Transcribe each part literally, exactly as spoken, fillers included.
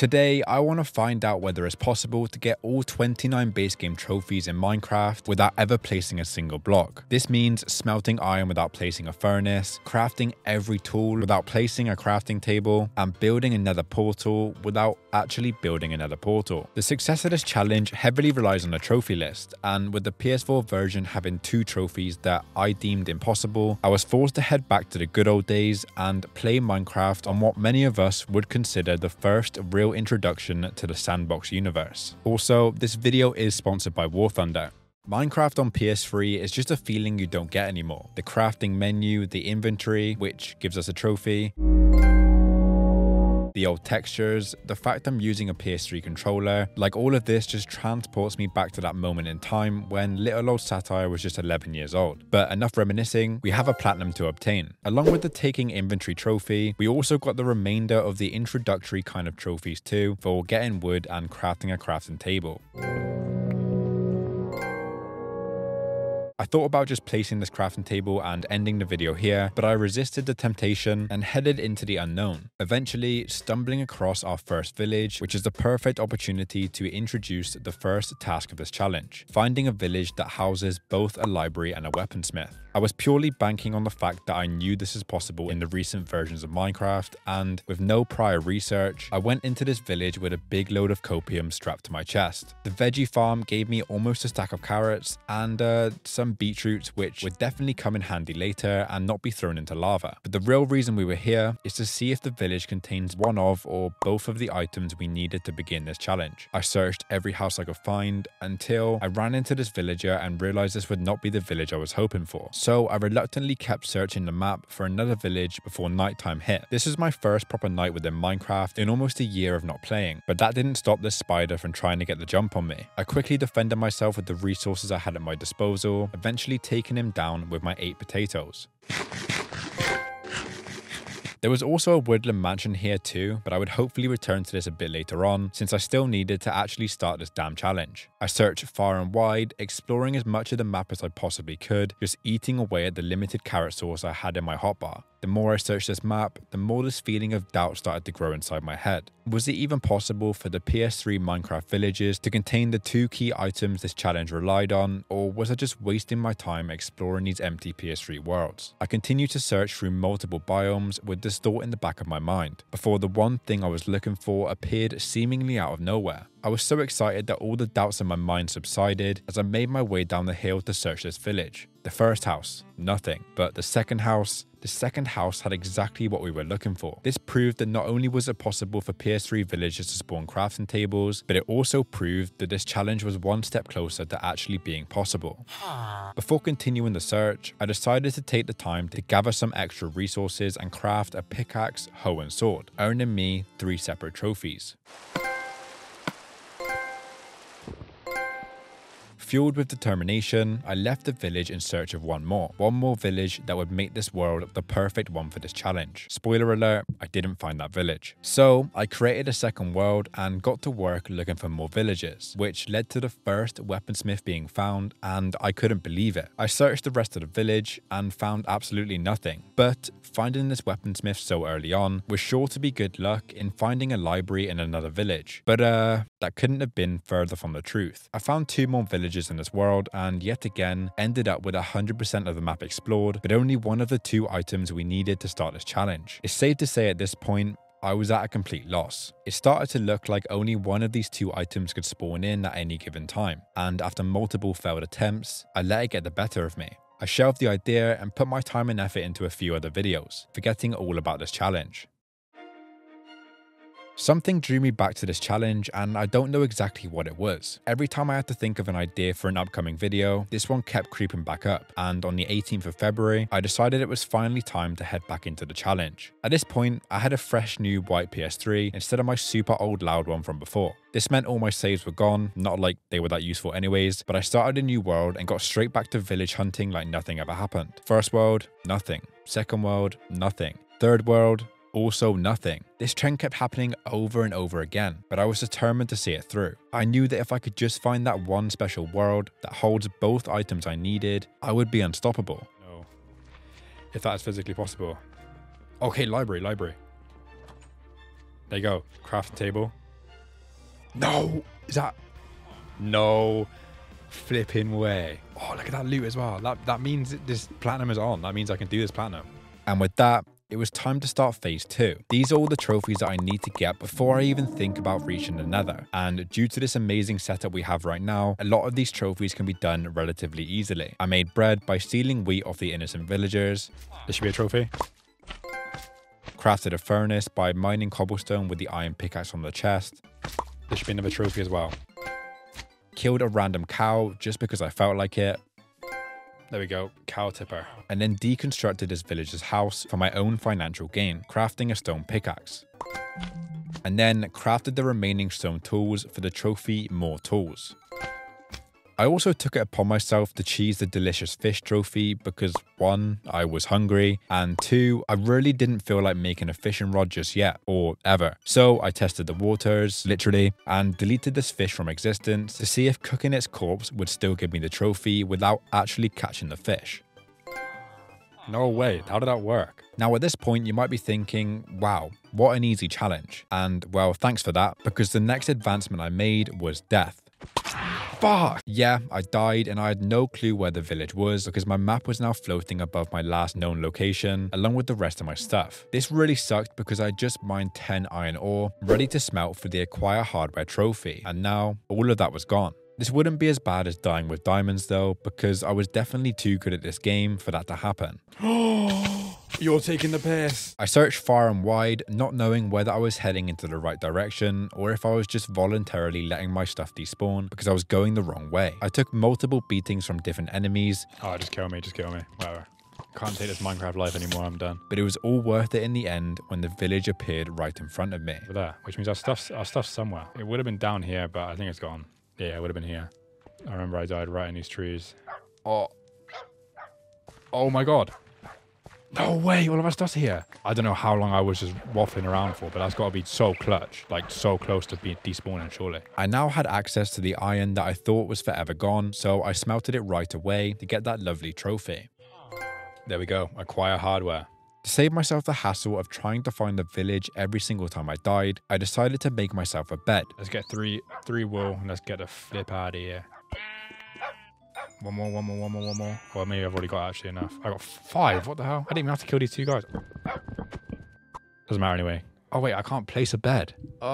Today, I want to find out whether it's possible to get all twenty-nine base game trophies in Minecraft without ever placing a single block. This means smelting iron without placing a furnace, crafting every tool without placing a crafting table, and building another portal without actually building another portal. The success of this challenge heavily relies on a trophy list, and with the P S four version having two trophies that I deemed impossible, I was forced to head back to the good old days and play Minecraft on what many of us would consider the first real introduction to the sandbox universe. Also, this video is sponsored by War Thunder. Minecraft on P S three is just a feeling you don't get anymore. The crafting menu, the inventory, which gives us a trophy, the old textures, the fact I'm using a P S three controller, like all of this just transports me back to that moment in time when little old Satire was just eleven years old. But enough reminiscing, we have a platinum to obtain. Along with the taking inventory trophy, we also got the remainder of the introductory kind of trophies too, for getting wood and crafting a crafting table. I thought about just placing this crafting table and ending the video here, but I resisted the temptation and headed into the unknown, eventually stumbling across our first village, which is the perfect opportunity to introduce the first task of this challenge, finding a village that houses both a library and a weaponsmith. I was purely banking on the fact that I knew this is possible in the recent versions of Minecraft, and with no prior research, I went into this village with a big load of copium strapped to my chest. The veggie farm gave me almost a stack of carrots and uh, some beetroots, which would definitely come in handy later and not be thrown into lava. But the real reason we were here is to see if the village contains one of or both of the items we needed to begin this challenge. I searched every house I could find until I ran into this villager and realized this would not be the village I was hoping for. So I reluctantly kept searching the map for another village before nighttime hit. This was my first proper night within Minecraft in almost a year of not playing, but that didn't stop this spider from trying to get the jump on me. I quickly defended myself with the resources I had at my disposal, eventually taking him down with my eight potatoes. There was also a woodland mansion here too, but I would hopefully return to this a bit later on, since I still needed to actually start this damn challenge. I searched far and wide, exploring as much of the map as I possibly could, just eating away at the limited carrot sauce I had in my hotbar. The more I searched this map, the more this feeling of doubt started to grow inside my head. Was it even possible for the P S three Minecraft villages to contain the two key items this challenge relied on, or was I just wasting my time exploring these empty P S three worlds? I continued to search through multiple biomes with this thought in the back of my mind, before the one thing I was looking for appeared seemingly out of nowhere. I was so excited that all the doubts in my mind subsided as I made my way down the hill to search this village. The first house, nothing, but the second house, the second house had exactly what we were looking for. This proved that not only was it possible for P S three villagers to spawn crafting tables, but it also proved that this challenge was one step closer to actually being possible. Before continuing the search, I decided to take the time to gather some extra resources and craft a pickaxe, hoe and sword, earning me three separate trophies. Fueled with determination, I left the village in search of one more. One more village that would make this world the perfect one for this challenge. Spoiler alert, I didn't find that village. So I created a second world and got to work looking for more villages, which led to the first weaponsmith being found, and I couldn't believe it. I searched the rest of the village and found absolutely nothing. But finding this weaponsmith so early on was sure to be good luck in finding a library in another village. But uh, that couldn't have been further from the truth. I found two more villages in this world, and yet again ended up with one hundred percent of the map explored, but only one of the two items we needed to start this challenge. It's safe to say at this point, I was at a complete loss. It started to look like only one of these two items could spawn in at any given time, and after multiple failed attempts, I let it get the better of me. I shelved the idea and put my time and effort into a few other videos, forgetting all about this challenge. Something drew me back to this challenge, and I don't know exactly what it was. Every time I had to think of an idea for an upcoming video, this one kept creeping back up, and on the eighteenth of February, I decided it was finally time to head back into the challenge. At this point, I had a fresh new white P S three instead of my super old loud one from before. This meant all my saves were gone, not like they were that useful anyways, but I started a new world and got straight back to village hunting like nothing ever happened. First world, nothing. Second world, nothing. Third world, also nothing. This trend kept happening over and over again, but I was determined to see it through. I knew that if I could just find that one special world that holds both items I needed, I would be unstoppable. No. If that is physically possible. Okay, library, library. There you go. Crafting table. No! Is that... No flipping way. Oh, look at that loot as well. That, that means this platinum is on. That means I can do this platinum. And with that, it was time to start phase two. These are all the trophies that I need to get before I even think about reaching the Nether. And due to this amazing setup we have right now, a lot of these trophies can be done relatively easily. I made bread by stealing wheat off the innocent villagers. This should be a trophy. Crafted a furnace by mining cobblestone with the iron pickaxe on the chest. This should be another trophy as well. Killed a random cow just because I felt like it. There we go, cow tipper. And then deconstructed this villager's house for my own financial gain, crafting a stone pickaxe. And then crafted the remaining stone tools for the trophy More Tools. I also took it upon myself to cheese the delicious fish trophy because one, I was hungry, and two, I really didn't feel like making a fishing rod just yet, or ever. So I tested the waters, literally, and deleted this fish from existence to see if cooking its corpse would still give me the trophy without actually catching the fish. No way, how did that work? Now at this point you might be thinking, wow, what an easy challenge. And well, thanks for that, because the next advancement I made was death. Fuck! Yeah, I died and I had no clue where the village was because my map was now floating above my last known location along with the rest of my stuff. This really sucked because I just mined ten iron ore ready to smelt for the acquire hardware trophy, and now all of that was gone. This wouldn't be as bad as dying with diamonds though, because I was definitely too good at this game for that to happen. You're taking the piss. I searched far and wide, not knowing whether I was heading into the right direction or if I was just voluntarily letting my stuff despawn because I was going the wrong way. I took multiple beatings from different enemies. Oh, just kill me, just kill me, whatever. Can't take this Minecraft life anymore, I'm done. But it was all worth it in the end when the village appeared right in front of me. Over there, which means our stuff's, our stuff's somewhere. It would have been down here, but I think it's gone. Yeah, it would have been here. I remember I died right in these trees. Oh. Oh my God. No way, all of our stuff's here. I don't know how long I was just waffling around for, but that's got to be so clutch, like so close to being despawning, surely. I now had access to the iron that I thought was forever gone, so I smelted it right away to get that lovely trophy. There we go, acquire hardware. To save myself the hassle of trying to find the village every single time I died, I decided to make myself a bed. Let's get three, three wool, and let's get the flip out of here. One more, one more, one more, one more. Well, maybe I've already got actually enough. I got five, what the hell? I didn't even have to kill these two guys. Doesn't matter anyway. Oh wait, I can't place a bed. Oh,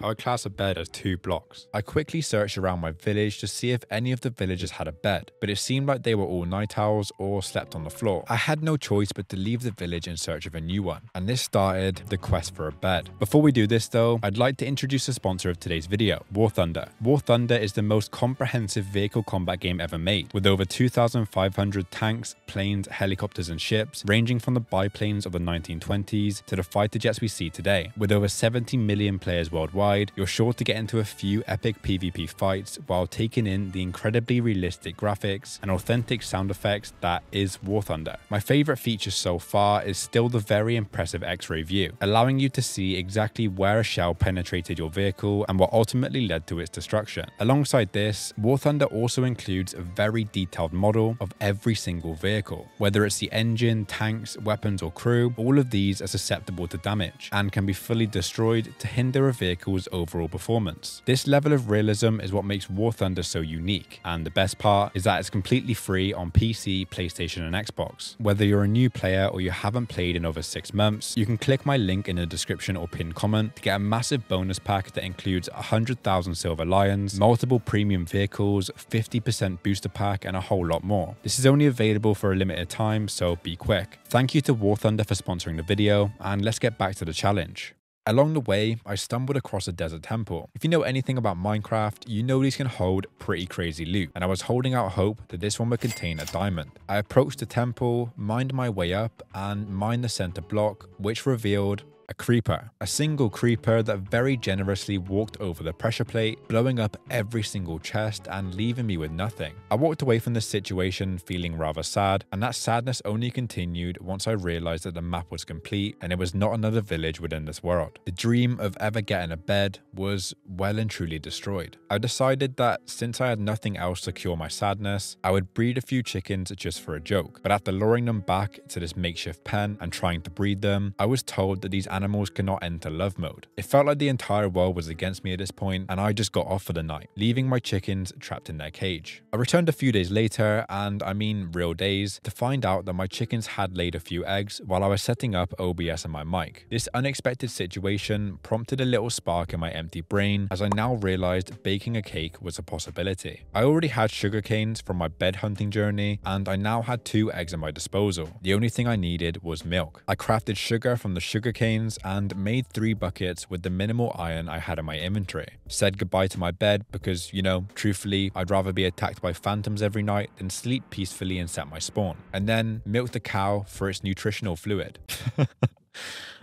I would class a bed as two blocks. I quickly searched around my village to see if any of the villagers had a bed, but it seemed like they were all night owls or slept on the floor. I had no choice but to leave the village in search of a new one, and this started the quest for a bed. Before we do this though, I'd like to introduce the sponsor of today's video, War Thunder. War Thunder is the most comprehensive vehicle combat game ever made, with over two thousand five hundred tanks, planes, helicopters and ships, ranging from the biplanes of the nineteen twenties to the fighter jets we see today. With over seventy million players worldwide, you're sure to get into a few epic PvP fights while taking in the incredibly realistic graphics and authentic sound effects that is War Thunder. My favorite feature so far is still the very impressive X-ray view, allowing you to see exactly where a shell penetrated your vehicle and what ultimately led to its destruction. Alongside this, War Thunder also includes a very detailed model of every single vehicle. Whether it's the engine, tanks, weapons or crew, all of these are susceptible to damage and can be fully destroyed to hinder a vehicle's overall performance. This level of realism is what makes War Thunder so unique, and the best part is that it's completely free on P C, PlayStation and Xbox. Whether you're a new player or you haven't played in over six months, you can click my link in the description or pinned comment to get a massive bonus pack that includes one hundred thousand silver lions, multiple premium vehicles, fifty percent booster pack and a whole lot more. This is only available for a limited time, so be quick. Thank you to War Thunder for sponsoring the video, and let's get back to the challenge. Along the way, I stumbled across a desert temple. If you know anything about Minecraft, you know these can hold pretty crazy loot, and I was holding out hope that this one would contain a diamond. I approached the temple, mined my way up, and mined the center block, which revealed a creeper. A single creeper that very generously walked over the pressure plate, blowing up every single chest and leaving me with nothing. I walked away from this situation feeling rather sad, and that sadness only continued once I realized that the map was complete and it was not another village within this world. The dream of ever getting a bed was well and truly destroyed. I decided that since I had nothing else to cure my sadness, I would breed a few chickens just for a joke. But after luring them back to this makeshift pen and trying to breed them, I was told that these animals animals cannot enter love mode. It felt like the entire world was against me at this point, and I just got off for the night, leaving my chickens trapped in their cage. I returned a few days later, and I mean real days, to find out that my chickens had laid a few eggs while I was setting up O B S and my mic. This unexpected situation prompted a little spark in my empty brain, as I now realized baking a cake was a possibility. I already had sugar canes from my bed hunting journey, and I now had two eggs at my disposal. The only thing I needed was milk. I crafted sugar from the sugar canes and made three buckets with the minimal iron I had in my inventory. Said goodbye to my bed because, you know, truthfully, I'd rather be attacked by phantoms every night than sleep peacefully and set my spawn. And then milked the cow for its nutritional fluid.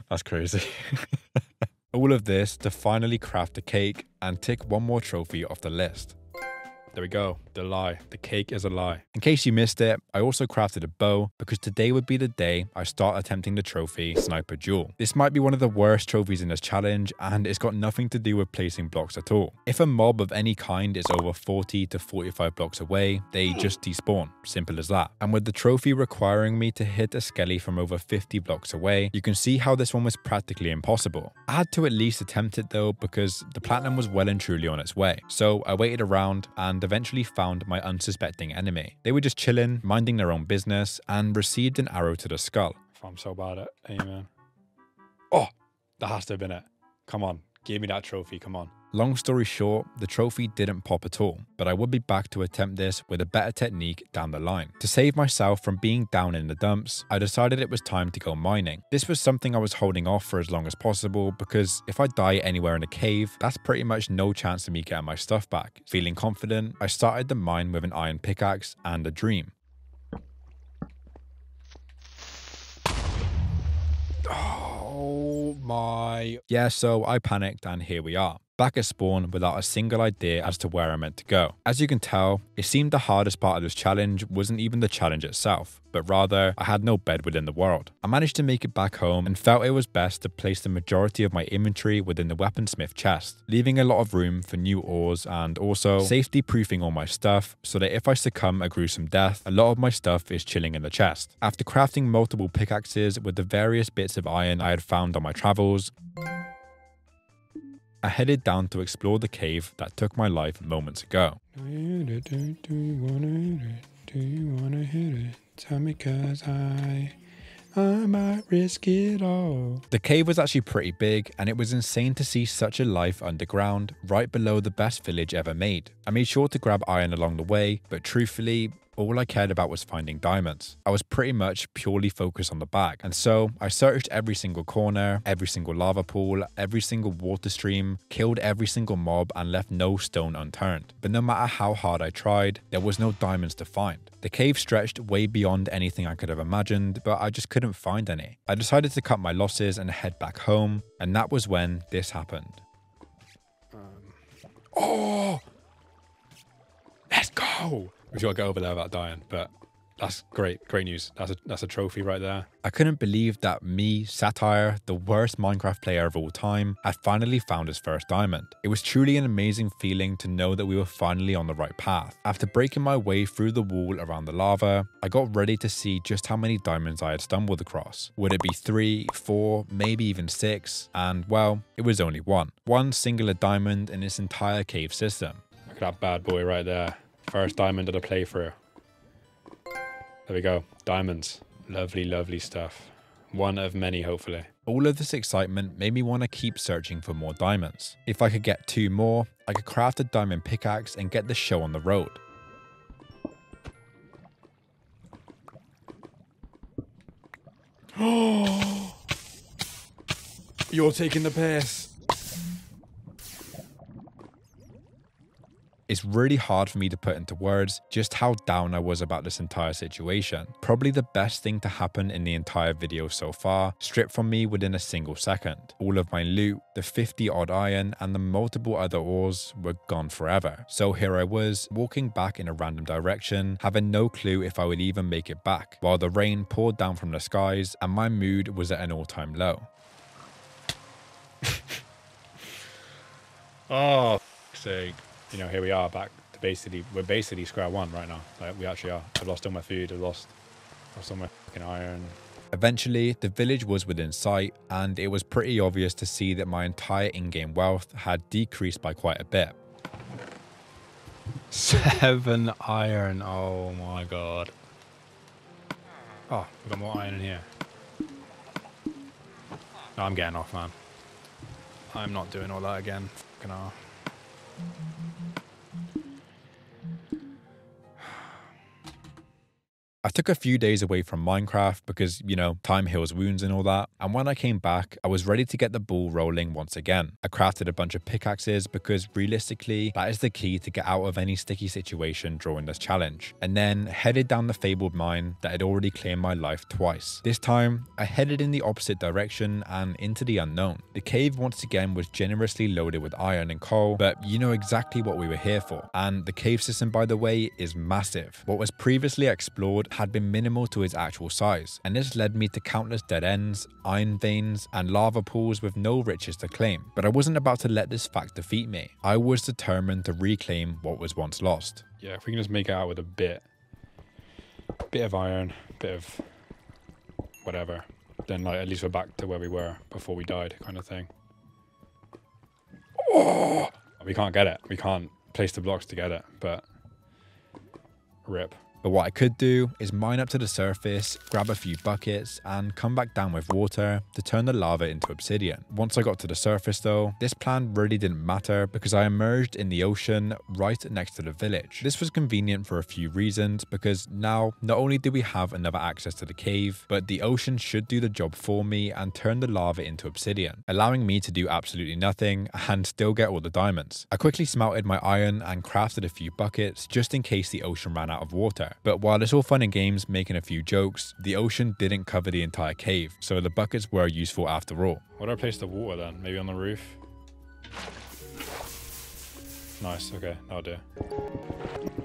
That's crazy. All of this to finally craft a cake and tick one more trophy off the list. There we go, the lie, the cake is a lie. In case you missed it, I also crafted a bow because today would be the day I start attempting the trophy Sniper Duel. This might be one of the worst trophies in this challenge, and it's got nothing to do with placing blocks at all. If a mob of any kind is over forty to forty-five blocks away, they just despawn, simple as that. And with the trophy requiring me to hit a skelly from over fifty blocks away, you can see how this one was practically impossible. I had to at least attempt it though, because the platinum was well and truly on its way. So I waited around and eventually found my unsuspecting enemy. They were just chilling, minding their own business, and received an arrow to the skull. If I'm so bad at it, amen. Oh, that has to have been it. Come on, give me that trophy, come on. Long story short, the trophy didn't pop at all, but I would be back to attempt this with a better technique down the line. To save myself from being down in the dumps, I decided it was time to go mining. This was something I was holding off for as long as possible, because if I die anywhere in a cave, that's pretty much no chance of me getting my stuff back. Feeling confident, I started the mine with an iron pickaxe and a dream. Oh my... Yeah, so I panicked and here we are. Back at spawn without a single idea as to where I meant to go. As you can tell, it seemed the hardest part of this challenge wasn't even the challenge itself, but rather I had no bed within the world. I managed to make it back home and felt it was best to place the majority of my inventory within the weaponsmith chest, leaving a lot of room for new ores and also safety proofing all my stuff so that if I succumb a gruesome death, a lot of my stuff is chilling in the chest. After crafting multiple pickaxes with the various bits of iron I had found on my travels, I headed down to explore the cave that took my life moments ago. Do you wanna hit it? Do you wanna hit it? Tell me, cause I... I might risk it all. The cave was actually pretty big, and it was insane to see such a life underground, right below the best village ever made. I made sure to grab iron along the way, but truthfully, all I cared about was finding diamonds. I was pretty much purely focused on the bag, and so I searched every single corner, every single lava pool, every single water stream, killed every single mob, and left no stone unturned. But no matter how hard I tried, there was no diamonds to find. The cave stretched way beyond anything I could have imagined, but I just couldn't find any. I decided to cut my losses and head back home, and that was when this happened. Um. Oh! Let's go! We've got to get over there without dying, but that's great, great news. That's a, that's a trophy right there. I couldn't believe that me, Satire, the worst Minecraft player of all time, had finally found his first diamond. It was truly an amazing feeling to know that we were finally on the right path. After breaking my way through the wall around the lava, I got ready to see just how many diamonds I had stumbled across. Would it be three, four, maybe even six? And well, it was only one. One singular diamond in this entire cave system. Look at that bad boy right there. First diamond of the playthrough. There we go. Diamonds. Lovely, lovely stuff. One of many, hopefully. All of this excitement made me want to keep searching for more diamonds. If I could get two more, I could craft a diamond pickaxe and get the show on the road. Oh! You're taking the piss. It's really hard for me to put into words just how down I was about this entire situation. Probably the best thing to happen in the entire video so far, stripped from me within a single second. All of my loot, the fifty odd iron, and the multiple other ores were gone forever. So here I was, walking back in a random direction, having no clue if I would even make it back, while the rain poured down from the skies and my mood was at an all-time low. Oh, f***'s sake. You know, here we are back to basically, we're basically square one right now. Like, we actually are. I've lost all my food, I've lost, lost all my fucking iron. Eventually, the village was within sight, and it was pretty obvious to see that my entire in-game wealth had decreased by quite a bit. Seven iron, oh my god. Oh, we've got more iron in here. No, I'm getting off, man. I'm not doing all that again. Fucking hell. I took a few days away from Minecraft because, you know, time heals wounds and all that. And when I came back, I was ready to get the ball rolling once again. I crafted a bunch of pickaxes because realistically, that is the key to get out of any sticky situation during this challenge. And then headed down the fabled mine that had already claimed my life twice. This time, I headed in the opposite direction and into the unknown. The cave once again was generously loaded with iron and coal, but you know exactly what we were here for. And the cave system, by the way, is massive. What was previously explored had been minimal to its actual size, and this led me to countless dead ends, iron veins, and lava pools with no riches to claim. But I wasn't about to let this fact defeat me. I was determined to reclaim what was once lost. Yeah, if we can just make it out with a bit, bit of iron, bit of whatever, then like at least we're back to where we were before we died, kind of thing. Oh! We can't get it. We can't place the blocks to get it, but rip. But what I could do is mine up to the surface, grab a few buckets, and come back down with water to turn the lava into obsidian. Once I got to the surface though, this plan really didn't matter because I emerged in the ocean right next to the village. This was convenient for a few reasons because now not only do we have another access to the cave, but the ocean should do the job for me and turn the lava into obsidian, allowing me to do absolutely nothing and still get all the diamonds. I quickly smelted my iron and crafted a few buckets just in case the ocean ran out of water. But while it's all fun and games making a few jokes, the ocean didn't cover the entire cave, so the buckets were useful after all. Where do I place the water then? Maybe on the roof? Nice, okay, that'll do.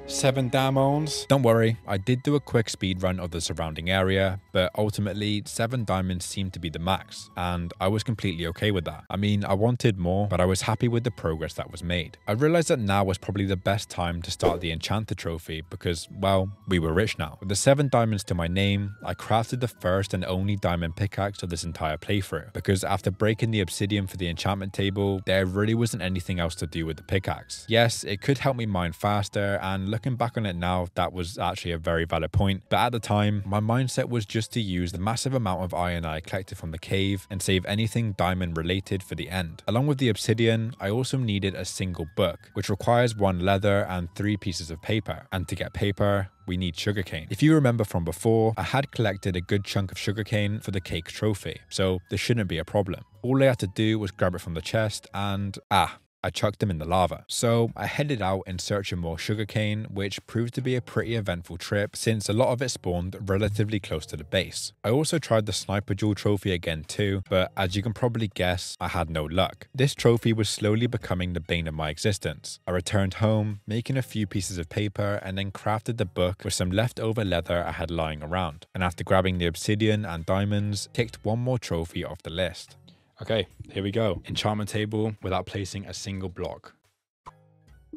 Seven diamonds. Don't worry, I did do a quick speed run of the surrounding area, but ultimately seven diamonds seemed to be the max, and I was completely okay with that. I mean, I wanted more, but I was happy with the progress that was made. I realized that now was probably the best time to start the enchanter trophy because, well, we were rich now. With the seven diamonds to my name, I crafted the first and only diamond pickaxe of this entire playthrough, because after breaking the obsidian for the enchantment table, there really wasn't anything else to do with the pickaxe. Yes, it could help me mine faster, and look Looking back on it now, that was actually a very valid point, but at the time, my mindset was just to use the massive amount of iron I collected from the cave and save anything diamond related for the end. Along with the obsidian, I also needed a single book, which requires one leather and three pieces of paper, and to get paper, we need sugarcane. If you remember from before, I had collected a good chunk of sugarcane for the cake trophy, so this shouldn't be a problem. All I had to do was grab it from the chest and ah. I chucked them in the lava. So I headed out in search of more sugarcane, which proved to be a pretty eventful trip since a lot of it spawned relatively close to the base. I also tried the sniper jewel trophy again too, but as you can probably guess, I had no luck. This trophy was slowly becoming the bane of my existence. I returned home, making a few pieces of paper, and then crafted the book with some leftover leather I had lying around. And after grabbing the obsidian and diamonds, ticked one more trophy off the list. Okay, here we go. Enchantment table without placing a single block.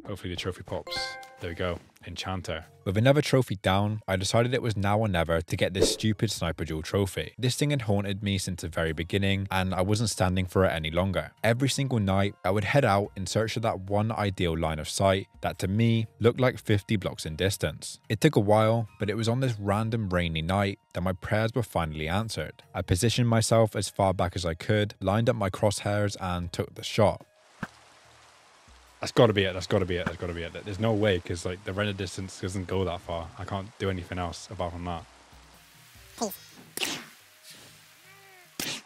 Hopefully the trophy pops. There we go. Enchanter. With another trophy down, I decided it was now or never to get this stupid sniper jewel trophy. This thing had haunted me since the very beginning, and I wasn't standing for it any longer. Every single night, I would head out in search of that one ideal line of sight that to me looked like fifty blocks in distance. It took a while, but it was on this random rainy night that my prayers were finally answered. I positioned myself as far back as I could, lined up my crosshairs, and took the shot. That's got to be it, that's got to be it, that's got to be it. There's no way, because like the render distance doesn't go that far. I can't do anything else apart from that. Oh.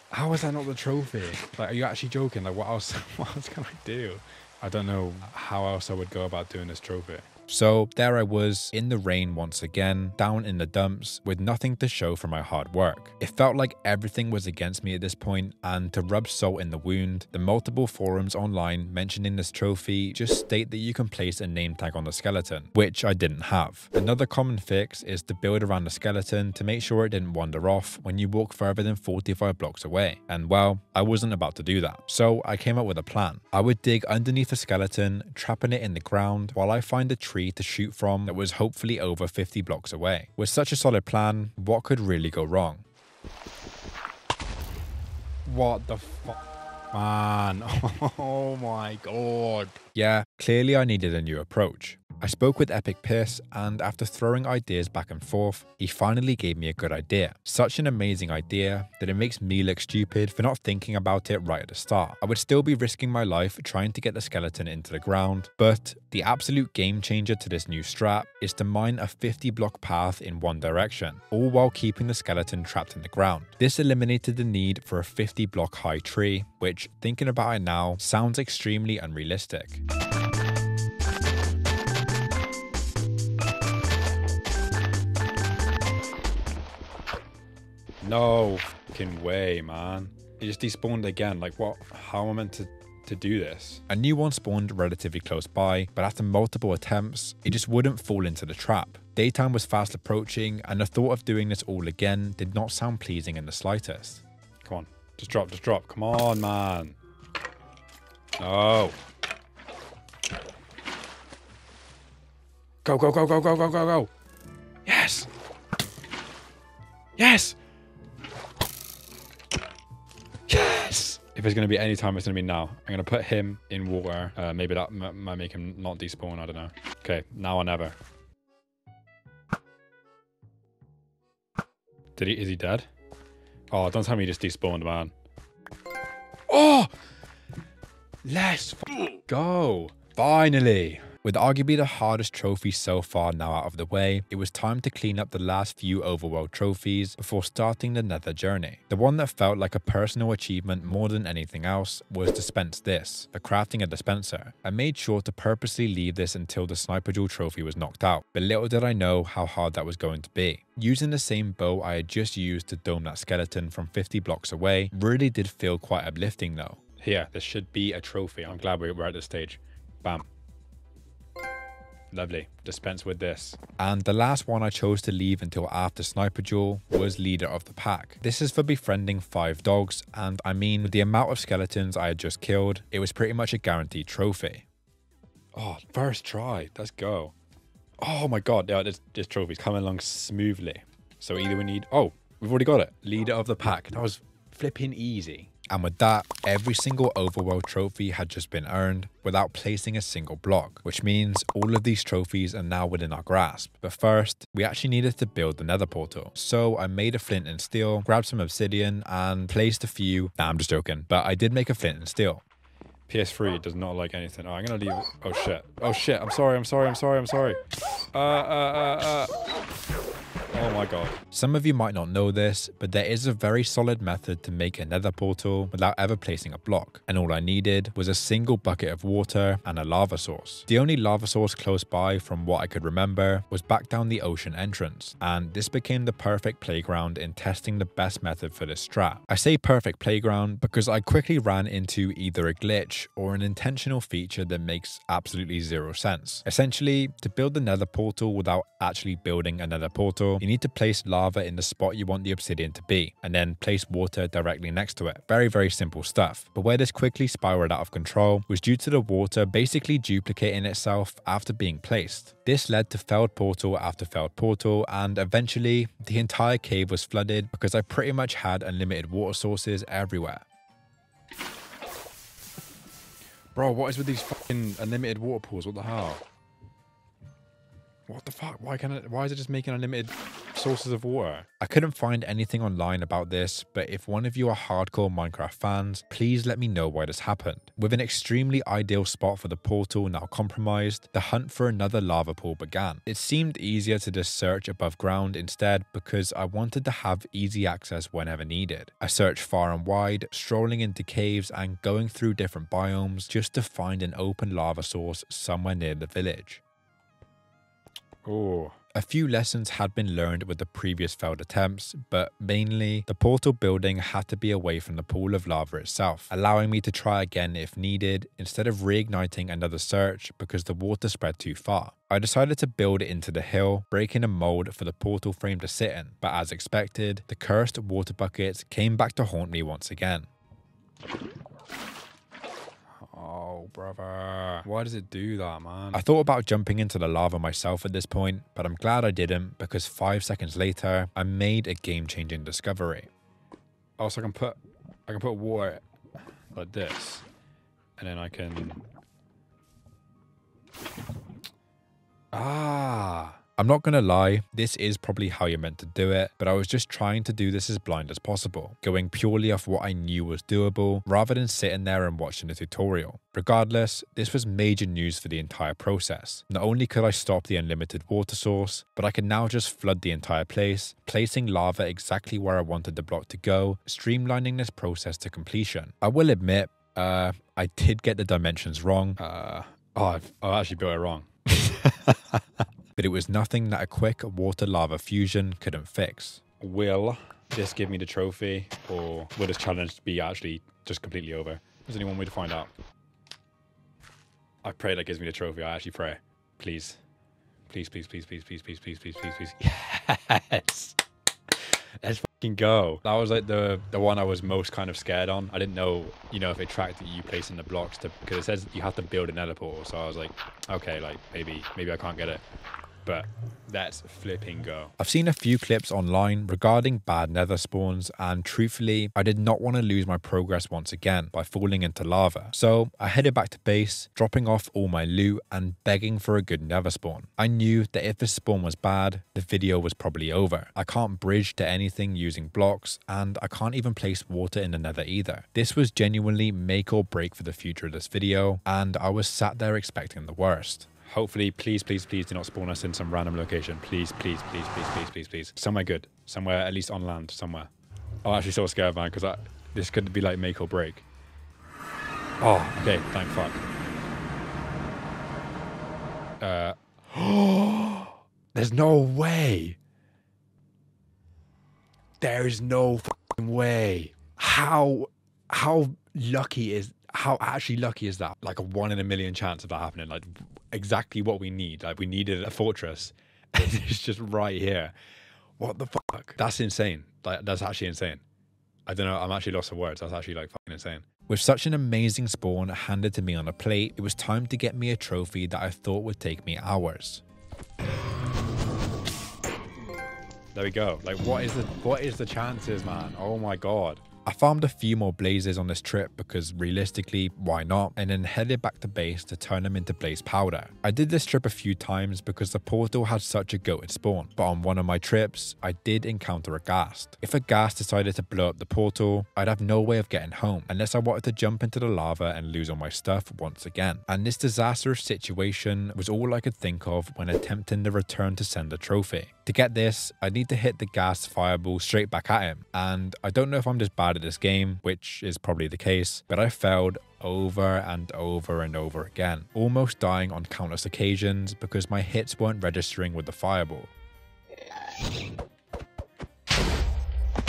How is that not the trophy? Like, are you actually joking? Like, what else, what else can I do? I don't know how else I would go about doing this trophy. So there I was in the rain once again, down in the dumps with nothing to show for my hard work. It felt like everything was against me at this point, and to rub salt in the wound, the multiple forums online mentioning this trophy just state that you can place a name tag on the skeleton, which I didn't have. Another common fix is to build around the skeleton to make sure it didn't wander off when you walk further than forty-five blocks away. And well, I wasn't about to do that. So I came up with a plan. I would dig underneath the skeleton, trapping it in the ground while I find a tree to shoot from that was hopefully over fifty blocks away. With such a solid plan, what could really go wrong? What the fuck, man? Oh my god. Yeah, clearly I needed a new approach. I spoke with Epic Piss, and after throwing ideas back and forth, he finally gave me a good idea. Such an amazing idea that it makes me look stupid for not thinking about it right at the start. I would still be risking my life trying to get the skeleton into the ground, but the absolute game changer to this new strat is to mine a fifty block path in one direction, all while keeping the skeleton trapped in the ground. This eliminated the need for a fifty block high tree, which, thinking about it now, sounds extremely unrealistic. No fucking way, man. It just despawned again. Like, what? How am I meant to, to do this? A new one spawned relatively close by, but after multiple attempts, it just wouldn't fall into the trap. Daytime was fast approaching, and the thought of doing this all again did not sound pleasing in the slightest. Come on. Just drop, just drop. Come on, man. No. Go, go, go, go, go, go, go, go. Yes. Yes. If it's going to be any time, it's going to be now. I'm going to put him in water. Uh, maybe that m might make him not despawn. I don't know. Okay, now or never. Did he? Is he dead? Oh, don't tell me he just despawned, man. Oh! Let's f go. Finally. With arguably the hardest trophy so far now out of the way, it was time to clean up the last few overworld trophies before starting the nether journey. The one that felt like a personal achievement more than anything else was Dispense This, for crafting a dispenser. I made sure to purposely leave this until the Sniper Duel trophy was knocked out, but little did I know how hard that was going to be. Using the same bow I had just used to dome that skeleton from fifty blocks away really did feel quite uplifting though. Here, this should be a trophy. I'm glad we're at this stage. Bam. Lovely. Dispense with this. And the last one I chose to leave until after Sniper Duel was Leader of the Pack. This is for befriending five dogs, and I mean, with the amount of skeletons I had just killed, it was pretty much a guaranteed trophy. Oh, first try. Let's go. Oh my god, yeah, this, this trophy's coming along smoothly. So either we need... Oh, we've already got it. Leader of the Pack. That was flipping easy. And with that, every single overworld trophy had just been earned without placing a single block, which means all of these trophies are now within our grasp. But first, we actually needed to build the nether portal. So I made a flint and steel, grabbed some obsidian, and placed a few... Nah, I'm just joking, but I did make a flint and steel. P S three does not like anything. Oh, I'm gonna leave... Oh, shit. Oh, shit. I'm sorry, I'm sorry, I'm sorry, I'm sorry. Uh, uh, uh, uh... Oh my god. Some of you might not know this, but there is a very solid method to make a nether portal without ever placing a block, and all I needed was a single bucket of water and a lava source. The only lava source close by from what I could remember was back down the ocean entrance, and this became the perfect playground in testing the best method for this strat. I say perfect playground because I quickly ran into either a glitch or an intentional feature that makes absolutely zero sense. Essentially, to build the nether portal without actually building a nether portal, you need to place lava in the spot you want the obsidian to be, and then place water directly next to it. Very, very simple stuff. But where this quickly spiraled out of control was due to the water basically duplicating itself after being placed. This led to failed portal after failed portal, and eventually the entire cave was flooded because I pretty much had unlimited water sources everywhere. Bro, what is with these fucking unlimited water pools? What the hell? What the fuck? Why can it? Why is it just making unlimited sources of water? I couldn't find anything online about this, but if one of you are hardcore Minecraft fans, please let me know why this happened. With an extremely ideal spot for the portal now compromised, the hunt for another lava pool began. It seemed easier to just search above ground instead because I wanted to have easy access whenever needed. I searched far and wide, strolling into caves and going through different biomes just to find an open lava source somewhere near the village. Oh. A few lessons had been learned with the previous failed attempts, but mainly, the portal building had to be away from the pool of lava itself, allowing me to try again if needed, instead of reigniting another search because the water spread too far. I decided to build it into the hill, breaking a mold for the portal frame to sit in, but as expected, the cursed water buckets came back to haunt me once again. Oh, brother. Why does it do that, man? I thought about jumping into the lava myself at this point, but I'm glad I didn't because five seconds later, I made a game-changing discovery. Oh, so I can put, I can put water like this, and then I can. Ah. I'm not gonna lie, this is probably how you're meant to do it, but I was just trying to do this as blind as possible, going purely off what I knew was doable, rather than sitting there and watching a tutorial. Regardless, this was major news for the entire process. Not only could I stop the unlimited water source, but I can now just flood the entire place, placing lava exactly where I wanted the block to go, streamlining this process to completion. I will admit, uh, I did get the dimensions wrong. Uh, oh, I've, I actually built it wrong. But it was nothing that a quick water-lava fusion couldn't fix. Will this give me the trophy, or will this challenge be actually just completely over? There's only one way to find out. I pray that gives me the trophy. I actually pray. Please. Please, please, please, please, please, please, please, please, please, please. Yes! Let's fucking go. That was like the, the one I was most kind of scared on. I didn't know, you know, if it tracked that you place in the blocks, to because it says you have to build another portal. So I was like, okay, like maybe, maybe I can't get it. But that's flipping go. I've seen a few clips online regarding bad nether spawns, and truthfully, I did not want to lose my progress once again by falling into lava. So I headed back to base, dropping off all my loot and begging for a good nether spawn. I knew that if this spawn was bad, the video was probably over. I can't bridge to anything using blocks, and I can't even place water in the nether either. This was genuinely make or break for the future of this video, and I was sat there expecting the worst. Hopefully, please, please, please do not spawn us in some random location. Please, please, please, please, please, please, please. Somewhere good. Somewhere, at least on land, somewhere. I'm actually so scared, man, because this could be like make or break. Oh, okay, thank fuck. Uh, there's no way. There is no fucking way. How, how lucky is, how actually lucky is that? Like a one in a million chance of that happening. Like, exactly what we need. Like, we needed a fortress, and it's just right here. What the fuck? That's insane. Like, that's actually insane. I don't know. I'm actually lost for words. That's actually like fucking insane. With such an amazing spawn handed to me on a plate, it was time to get me a trophy that I thought would take me hours. There we go. Like, what is the what is the chances, man? Oh my god. I farmed a few more blazes on this trip because realistically, why not? And then headed back to base to turn them into blaze powder. I did this trip a few times because the portal had such a goated spawn, but on one of my trips, I did encounter a ghast. If a ghast decided to blow up the portal, I'd have no way of getting home unless I wanted to jump into the lava and lose all my stuff once again. And this disastrous situation was all I could think of when attempting the return to sender trophy. To get this, I need to hit the ghast fireball straight back at him, and I don't know if I'm just bad at this game, which is probably the case, but I failed over and over and over again, almost dying on countless occasions because my hits weren't registering with the fireball.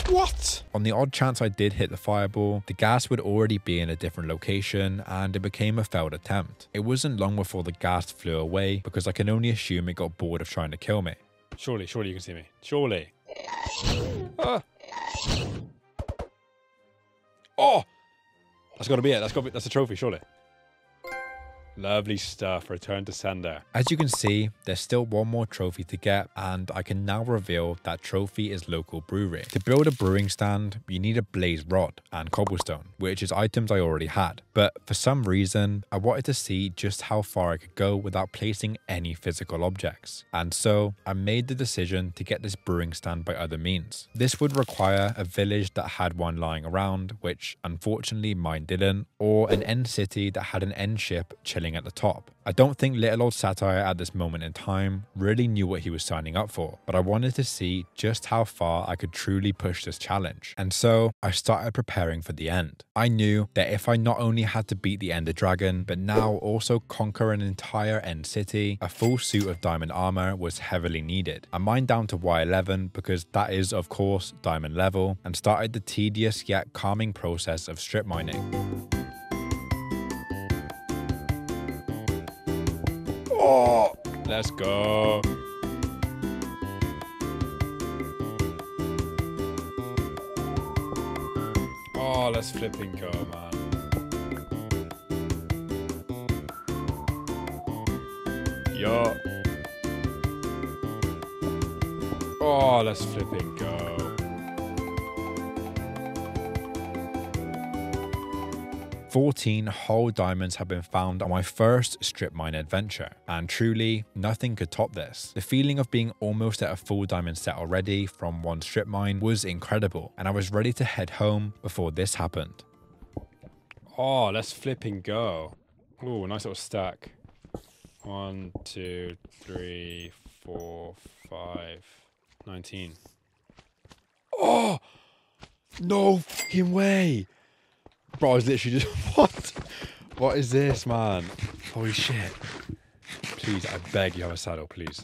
What? On the odd chance I did hit the fireball, the ghast would already be in a different location, and it became a failed attempt. It wasn't long before the ghast flew away because I can only assume it got bored of trying to kill me. Surely, surely you can see me. Surely. Ah. Oh, that's got to be it. That's got to be, that's a trophy, surely. Lovely stuff. Return to sender. As you can see, there's still one more trophy to get, and I can now reveal that trophy is local brewery. To build a brewing stand, you need a blaze rod and cobblestone, which is items I already had. But for some reason, I wanted to see just how far I could go without placing any physical objects. And so I made the decision to get this brewing stand by other means. This would require a village that had one lying around, which unfortunately mine didn't, or an end city that had an end ship chilling at the top. I don't think little old Satire at this moment in time really knew what he was signing up for, but I wanted to see just how far I could truly push this challenge. And so I started preparing for the end. I knew that if I not only had to beat the Ender Dragon, but now also conquer an entire end city, a full suit of diamond armor was heavily needed. I mined down to Y eleven because that is of course diamond level, and started the tedious yet calming process of strip mining. Oh, let's go. Oh, let's flipping go, man. Yo. Oh, let's flipping go. fourteen whole diamonds have been found on my first strip mine adventure, and truly, nothing could top this. The feeling of being almost at a full diamond set already from one strip mine was incredible, and I was ready to head home before this happened. Oh, let's flip and go. Ooh, nice little stack. One, two, three, four, five, nineteen. Oh! No fucking way! Bro, I was literally just... What? What is this, man? Holy shit. Please, I beg you have a saddle, please.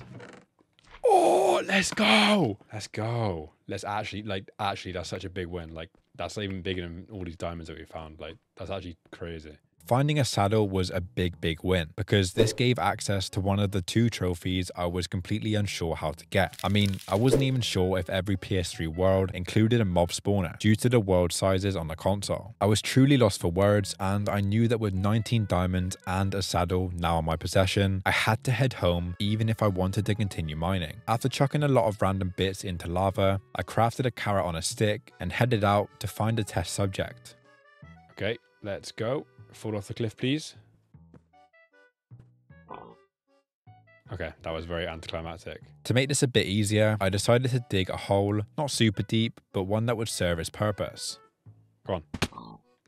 Oh, let's go! Let's go. Let's actually, like, actually, that's such a big win. Like, that's even bigger than all these diamonds that we found. Like, that's actually crazy. Finding a saddle was a big, big win because this gave access to one of the two trophies I was completely unsure how to get. I mean, I wasn't even sure if every P S three world included a mob spawner due to the world sizes on the console. I was truly lost for words, and I knew that with nineteen diamonds and a saddle now in my possession, I had to head home even if I wanted to continue mining. After chucking a lot of random bits into lava, I crafted a carrot on a stick and headed out to find a test subject. Okay, let's go. Fall off the cliff, please. Okay, that was very anticlimactic. To make this a bit easier, I decided to dig a hole, not super deep, but one that would serve its purpose. Go on.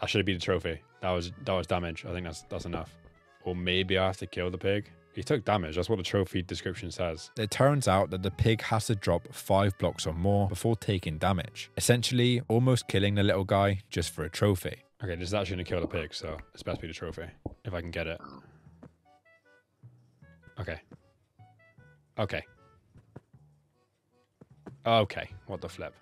That should have been the trophy. That was that was damage. I think that's that's enough. Or maybe I have to kill the pig. He took damage, that's what the trophy description says. It turns out that the pig has to drop five blocks or more before taking damage, essentially almost killing the little guy just for a trophy. Okay, this is actually going to kill the pig, so it's best to be the trophy, if I can get it. Okay. Okay. Okay, what the flip.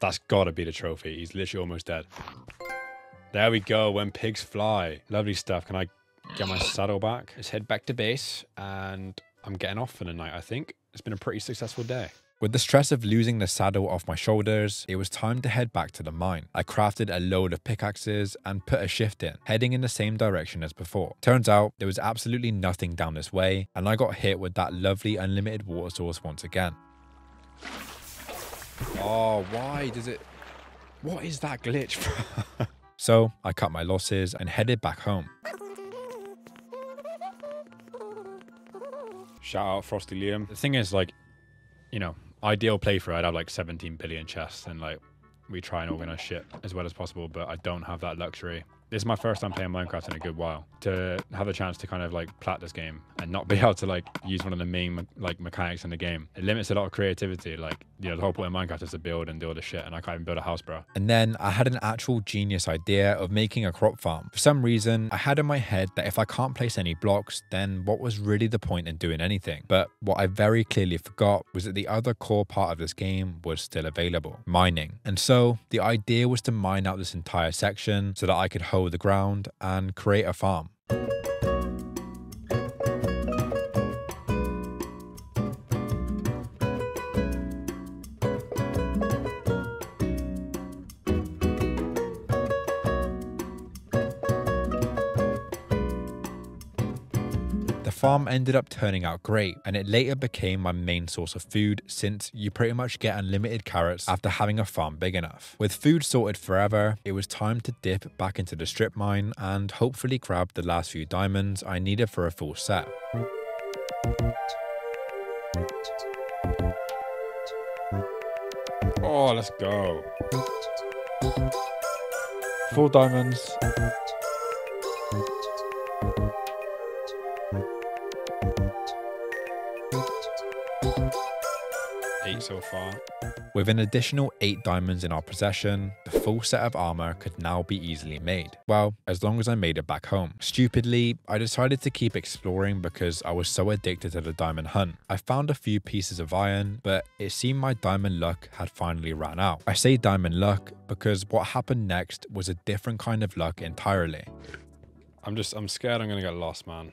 That's gotta be the trophy, he's literally almost dead. There we go, when pigs fly. Lovely stuff, can I get my saddle back? Let's head back to base, and I'm getting off for the night, I think. It's been a pretty successful day. With the stress of losing the saddle off my shoulders, it was time to head back to the mine. I crafted a load of pickaxes and put a shift in, heading in the same direction as before. Turns out there was absolutely nothing down this way, and I got hit with that lovely unlimited water source once again. Oh, why does it... What is that glitch? So I cut my losses and headed back home. Shout out Frosty Liam. The thing is, like, you know, ideal playthrough, I'd have like seventeen billion chests, and like we try and organize shit as well as possible, but I don't have that luxury. This is my first time playing Minecraft in a good while. To have the chance to kind of like plat this game and not be able to like use one of the main like mechanics in the game, it limits a lot of creativity. Like, you know, the whole point of Minecraft is to build and do all this shit, and I can't even build a house, bro. And then I had an actual genius idea of making a crop farm. For some reason, I had in my head that if I can't place any blocks, then what was really the point in doing anything? But what I very clearly forgot was that the other core part of this game was still available, mining. And so the idea was to mine out this entire section so that I could home the ground and create a farm. The farm ended up turning out great, and it later became my main source of food, since you pretty much get unlimited carrots after having a farm big enough. With food sorted forever, it was time to dip back into the strip mine and hopefully grab the last few diamonds I needed for a full set. Oh, let's go. Full diamonds. Eight so far. With an additional eight diamonds in our possession, the full set of armor could now be easily made. Well, as long as I made it back home. Stupidly, I decided to keep exploring because I was so addicted to the diamond hunt. I found a few pieces of iron, but it seemed my diamond luck had finally run out. I say diamond luck because what happened next was a different kind of luck entirely. I'm just, I'm scared I'm gonna get lost, man.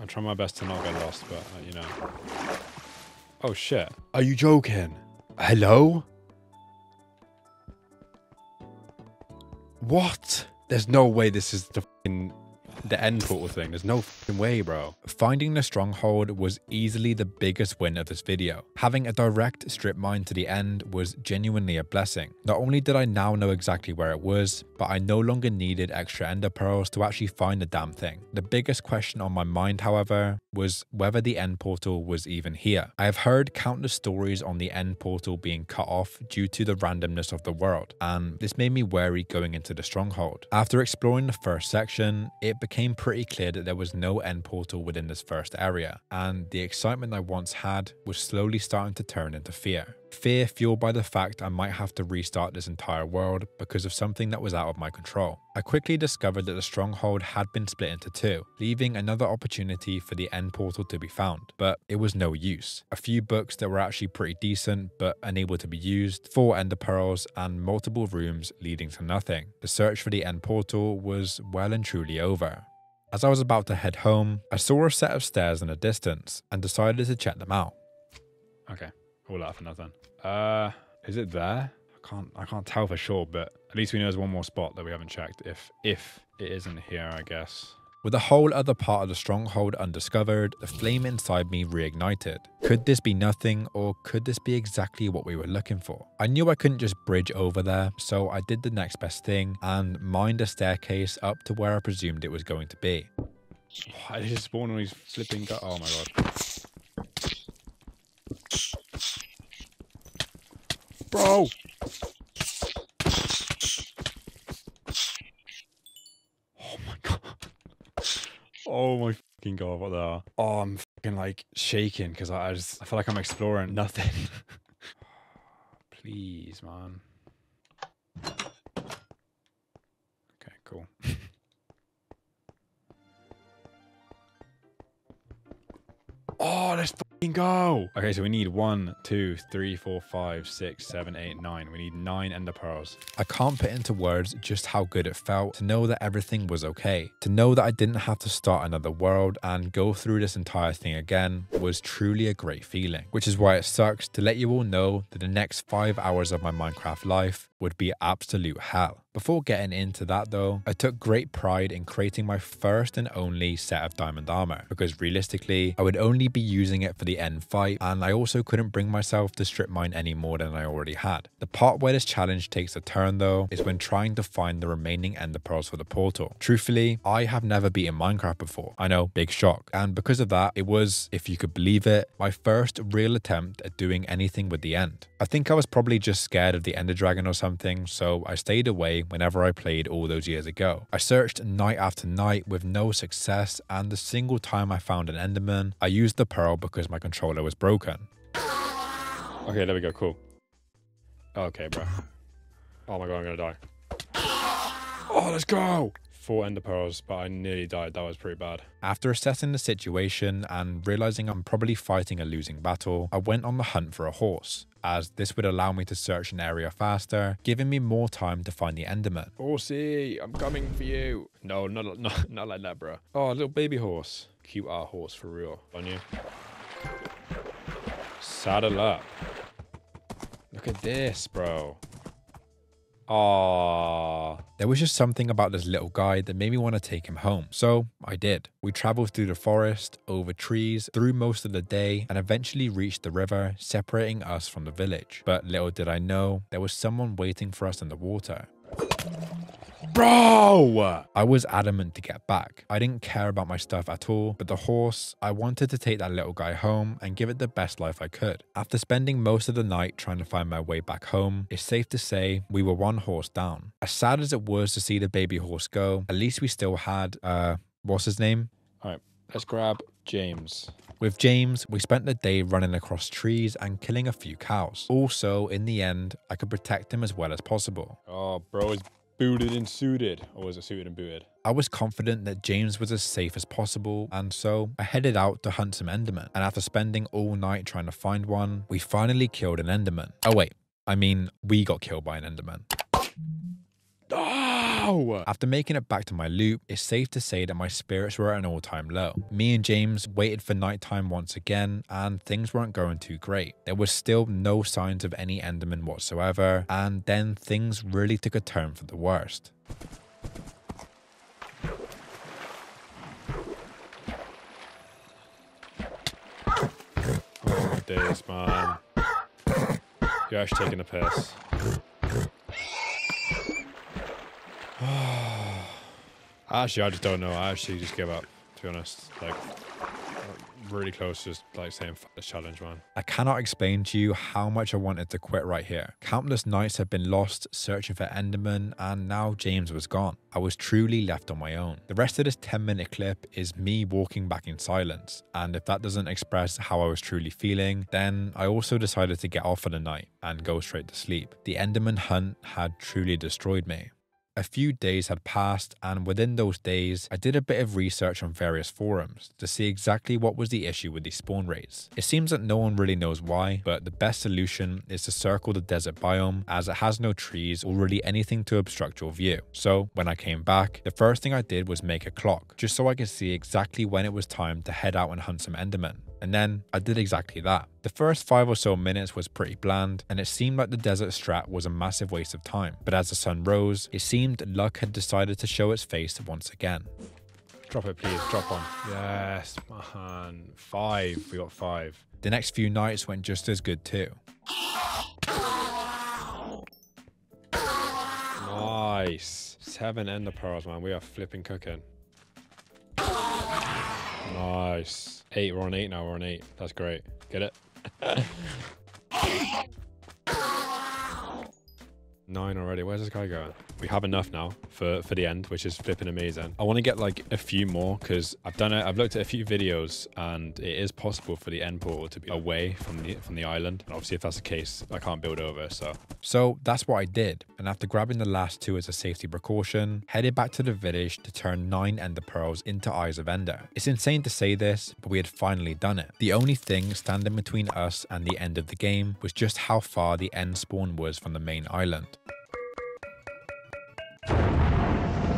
I'm trying my best to not get lost, but uh, you know. Oh shit. Are you joking? Hello? What? There's no way this is the fucking the end portal thing. There's no fucking way, bro. Finding the stronghold was easily the biggest win of this video. Having a direct strip mine to the end was genuinely a blessing. Not only did I now know exactly where it was, but I no longer needed extra ender pearls to actually find the damn thing. The biggest question on my mind, however, was whether the end portal was even here. I have heard countless stories on the end portal being cut off due to the randomness of the world, and this made me wary going into the stronghold. After exploring the first section, it became pretty clear that there was no end portal within this first area, and the excitement I once had was slowly starting to turn into fear. Fear fueled by the fact I might have to restart this entire world because of something that was out of my control. I quickly discovered that the stronghold had been split into two, leaving another opportunity for the end portal to be found, but it was no use. A few books that were actually pretty decent but unable to be used, four ender pearls, and multiple rooms leading to nothing. The search for the end portal was well and truly over. As I was about to head home, I saw a set of stairs in the distance and decided to check them out. Okay. All that for nothing. Uh, is it there? I can't. I can't tell for sure, but at least we know there's one more spot that we haven't checked. If if it isn't here, I guess. With the whole other part of the stronghold undiscovered, the flame inside me reignited. Could this be nothing, or could this be exactly what we were looking for? I knew I couldn't just bridge over there, so I did the next best thing and mined a staircase up to where I presumed it was going to be. Why did it spawn on these flipping guys? Oh my god. Bro! Oh my god. Oh my fucking god, what the hell? Oh, I'm fucking like shaking because I, I just, I feel like I'm exploring nothing. Please, man. Okay, cool. Oh, let's fucking go. Okay, so we need one, two, three, four, five, six, seven, eight, nine. We need nine ender pearls. I can't put into words just how good it felt to know that everything was okay. To know that I didn't have to start another world and go through this entire thing again was truly a great feeling, which is why it sucks to let you all know that the next five hours of my Minecraft life would be absolute hell. Before getting into that though, I took great pride in creating my first and only set of diamond armor, because realistically, I would only be using it for the end fight, and I also couldn't bring myself to strip mine any more than I already had. The part where this challenge takes a turn though, is when trying to find the remaining ender pearls for the portal. Truthfully, I have never beaten Minecraft before. I know, big shock. And because of that, it was, if you could believe it, my first real attempt at doing anything with the end. I think I was probably just scared of the ender dragon or something, so I stayed away whenever I played all those years ago. I searched night after night with no success, and the single time I found an enderman, I used the pearl because my controller was broken. Okay, there we go, cool. Okay, bro. Oh my god, I'm gonna die. Oh, let's go! Four ender pearls, but I nearly died. That was pretty bad. After assessing the situation and realizing I'm probably fighting a losing battle, I went on the hunt for a horse, as this would allow me to search an area faster, giving me more time to find the enderman. Horsey, I'm coming for you. No, not, not, not like that, bro. Oh, little baby horse. Cute R horse for real. On you. Saddle up. Look at this, bro. Aww. There was just something about this little guy that made me want to take him home, so I did. We traveled through the forest, over trees, through most of the day, and eventually reached the river, separating us from the village. But little did I know, there was someone waiting for us in the water. Bro! I was adamant to get back. I didn't care about my stuff at all, but the horse, I wanted to take that little guy home and give it the best life I could. After spending most of the night trying to find my way back home, it's safe to say we were one horse down. As sad as it was to see the baby horse go, at least we still had, uh, what's his name? All right, let's grab James. With James, we spent the day running across trees and killing a few cows. Also, in the end, I could protect him as well as possible. Oh, bro is booted and suited. Or was it suited and booted? I was confident that James was as safe as possible, and so I headed out to hunt some endermen. And after spending all night trying to find one, we finally killed an enderman. Oh wait, I mean, we got killed by an enderman. Oh! After making it back to my loop, it's safe to say that my spirits were at an all-time low. Me and James waited for nighttime once again, and things weren't going too great. There was still no signs of any enderman whatsoever, and then things really took a turn for the worst. days, man. You're actually taking a piss. Actually, I just don't know. I actually just give up, to be honest. Like, really close to just like saying fuck this challenge, man. I cannot explain to you how much I wanted to quit right here. Countless nights have been lost searching for Enderman, and now James was gone. I was truly left on my own. The rest of this ten minute clip is me walking back in silence, and if that doesn't express how I was truly feeling, then I also decided to get off for the night and go straight to sleep. The Enderman hunt had truly destroyed me. A few days had passed, and within those days, I did a bit of research on various forums to see exactly what was the issue with these spawn rates. It seems that no one really knows why, but the best solution is to circle the desert biome, as it has no trees or really anything to obstruct your view. So when I came back, the first thing I did was make a clock, just so I could see exactly when it was time to head out and hunt some Endermen. And then I did exactly that. The first five or so minutes was pretty bland, and it seemed like the desert strat was a massive waste of time. But as the sun rose, it seemed luck had decided to show its face once again. Drop it, please. Drop on. Yes, man. Five. We got five. The next few nights went just as good too. Nice. Seven ender pearls, man. We are flipping cooking. Nice. Eight. We're on eight now. We're on eight. That's great. Get it? Nine already. Where's this guy going? We have enough now for for the end, which is flipping amazing. I want to get like a few more, because I've done it. I've looked at a few videos, and it is possible for the end portal to be away from the from the island. And obviously, if that's the case, I can't build over. So so that's what I did. And after grabbing the last two as a safety precaution, headed back to the village to turn nine ender pearls into eyes of ender. It's insane to say this, but we had finally done it. The only thing standing between us and the end of the game was just how far the end spawn was from the main island.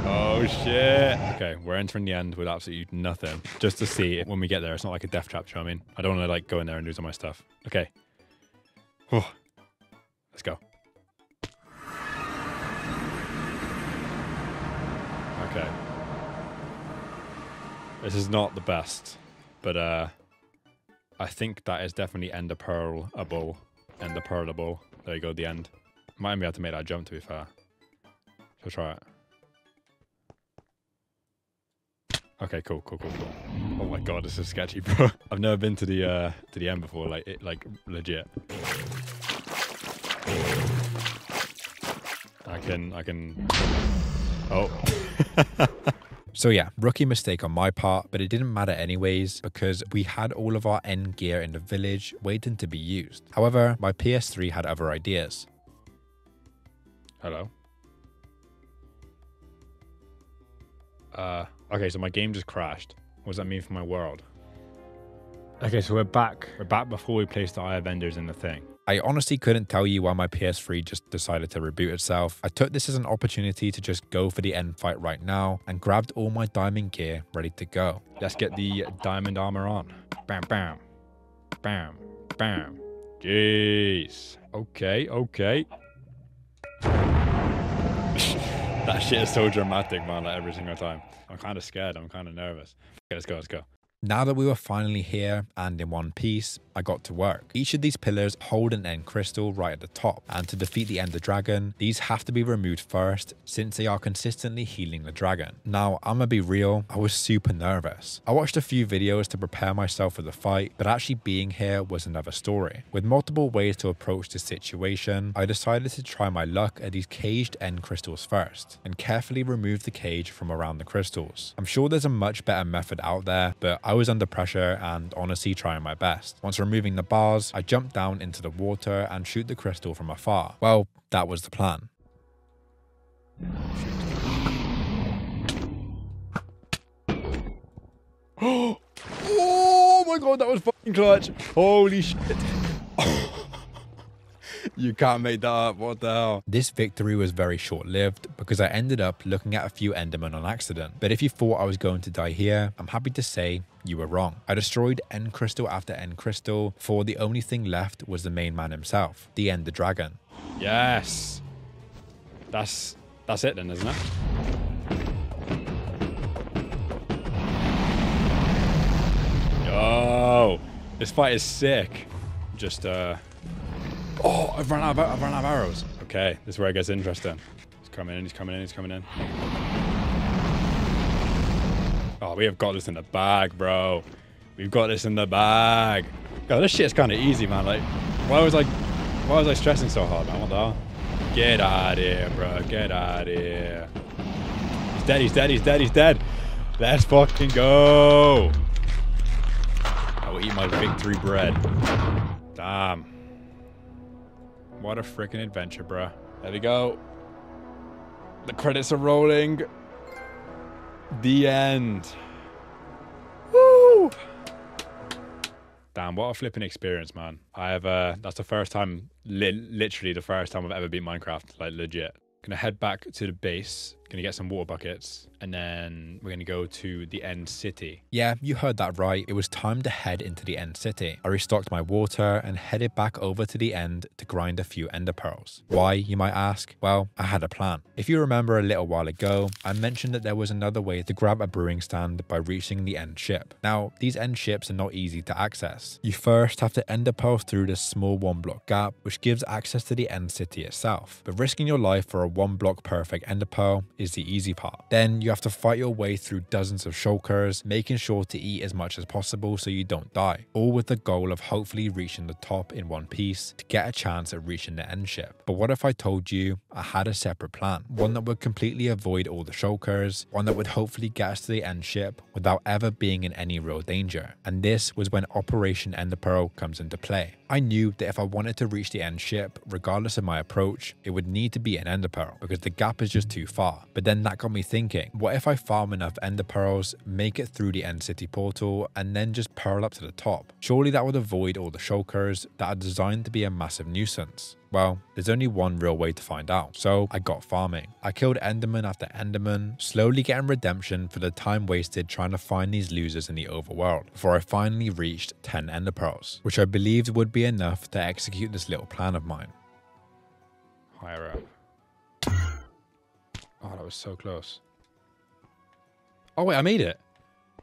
Oh shit. Okay, we're entering the end with absolutely nothing. Just to see if when we get there, it's not like a death trap, do you know what I mean? I don't want to like go in there and lose all my stuff. Okay. Oh. Let's go. Okay. This is not the best, but uh, I think that is definitely ender pearlable. Ender pearlable. There you go, the end. Might even be able to make that jump, to be fair. So try it. Okay, cool, cool, cool, cool. Oh my god, this is sketchy, bro. I've never been to the uh, to the end before, like it, like legit. I can, I can. Oh. So yeah, rookie mistake on my part, but it didn't matter anyways, because we had all of our end gear in the village waiting to be used. However, my P S three had other ideas. Hello. Uh, okay, so my game just crashed. What does that mean for my world? Okay, so we're back. We're back before we placed the Eye of Enders in the thing. I honestly couldn't tell you why my P S three just decided to reboot itself. I took this as an opportunity to just go for the end fight right now and grabbed all my diamond gear ready to go. Let's get the diamond armor on. Bam, bam, bam, bam. Jeez. Okay, okay. That shit is so dramatic, man, like every single time. I'm kind of scared. I'm kind of nervous. Okay, let's go, let's go. Now that we were finally here and in one piece, I got to work. Each of these pillars hold an end crystal right at the top, and to defeat the ender dragon, these have to be removed first since they are consistently healing the dragon. Now, I'm gonna be real, I was super nervous. I watched a few videos to prepare myself for the fight, but actually being here was another story. With multiple ways to approach this situation, I decided to try my luck at these caged end crystals first, and carefully remove the cage from around the crystals. I'm sure there's a much better method out there, but I I was under pressure and honestly trying my best. Once removing the bars, I jump down into the water and shoot the crystal from afar. Well, that was the plan. Oh my god, that was fucking clutch. Holy shit. You can't make that up, what the hell? This victory was very short-lived because I ended up looking at a few Endermen on accident. But if you thought I was going to die here, I'm happy to say you were wrong. I destroyed end crystal after end crystal, for the only thing left was the main man himself, the Ender Dragon. Yes! That's, that's it then, isn't it? Yo! This fight is sick. just, uh... Oh, I've run out of, I've run out of arrows. Okay, this is where it gets interesting. He's coming in, he's coming in, he's coming in. Oh, we have got this in the bag, bro. We've got this in the bag. God, this shit's kind of easy, man. Like, why was I, why was I stressing so hard, man? What the hell? Get out of here, bro. Get out of here. He's dead, he's dead, he's dead, he's dead. Let's fucking go. I will eat my victory bread. Damn. What a freaking adventure, bro. There we go. The credits are rolling. The end. Woo! Damn, what a flipping experience, man. I have, uh, that's the first time, li literally the first time I've ever beat Minecraft, like legit. Gonna head back to the base, gonna get some water buckets, and then we're gonna go to the end city. Yeah, you heard that right. It was time to head into the end city. I restocked my water and headed back over to the end to grind a few ender pearls. Why, you might ask? Well, I had a plan. If you remember a little while ago, I mentioned that there was another way to grab a brewing stand by reaching the end ship. Now, these end ships are not easy to access. You first have to ender pearls through this small one block gap, which gives access to the end city itself. But risking your life for a one block perfect ender pearl is the easy part. Then you have to fight your way through dozens of shulkers, making sure to eat as much as possible so you don't die, all with the goal of hopefully reaching the top in one piece to get a chance at reaching the end ship. But what if I told you I had a separate plan, one that would completely avoid all the shulkers, one that would hopefully get us to the end ship without ever being in any real danger? And this was when Operation Enderpearl comes into play. I knew that if I wanted to reach the end ship, regardless of my approach, it would need to be an ender pearl because the gap is just too far. But then that got me thinking, what if I farm enough ender pearls, make it through the end city portal, and then just pearl up to the top? Surely that would avoid all the shulkers that are designed to be a massive nuisance. Well, there's only one real way to find out, so I got farming. I killed Enderman after Enderman, slowly getting redemption for the time wasted trying to find these losers in the overworld, before I finally reached ten Ender Pearls, which I believed would be enough to execute this little plan of mine. Higher up. Oh, that was so close. Oh wait, I made it!